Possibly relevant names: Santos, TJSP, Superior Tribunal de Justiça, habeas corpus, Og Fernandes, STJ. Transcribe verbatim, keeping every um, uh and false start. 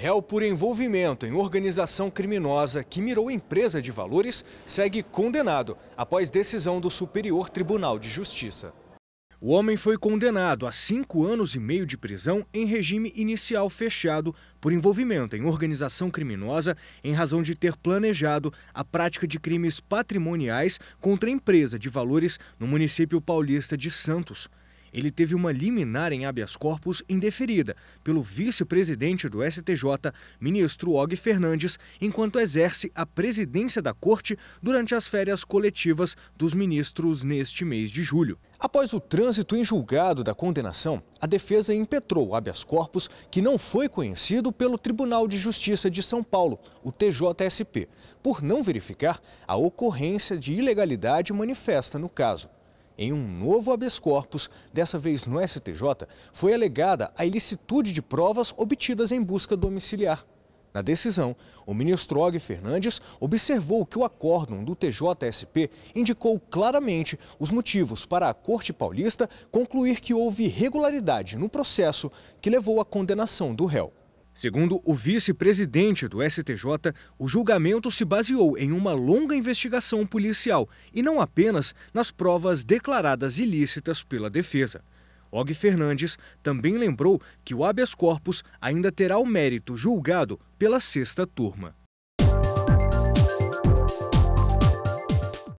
Réu por envolvimento em organização criminosa que mirou empresa de valores, segue condenado após decisão do Superior Tribunal de Justiça. O homem foi condenado a cinco anos e meio de prisão em regime inicial fechado por envolvimento em organização criminosa em razão de ter planejado a prática de crimes patrimoniais contra a empresa de valores no município paulista de Santos. Ele teve uma liminar em habeas corpus indeferida pelo vice-presidente do S T J, ministro Og Fernandes, enquanto exerce a presidência da corte durante as férias coletivas dos ministros neste mês de julho. Após o trânsito em julgado da condenação, a defesa impetrou habeas corpus que não foi conhecido pelo Tribunal de Justiça de São Paulo, o T J S P, por não verificar a ocorrência de ilegalidade manifesta no caso. Em um novo habeas corpus, dessa vez no S T J, foi alegada a ilicitude de provas obtidas em busca domiciliar. Na decisão, o ministro Og Fernandes observou que o acórdão do T J S P indicou claramente os motivos para a Corte Paulista concluir que houve irregularidade no processo que levou à condenação do réu. Segundo o vice-presidente do S T J, o julgamento se baseou em uma longa investigação policial e não apenas nas provas declaradas ilícitas pela defesa. Og Fernandes também lembrou que o habeas corpus ainda terá o mérito julgado pela sexta turma.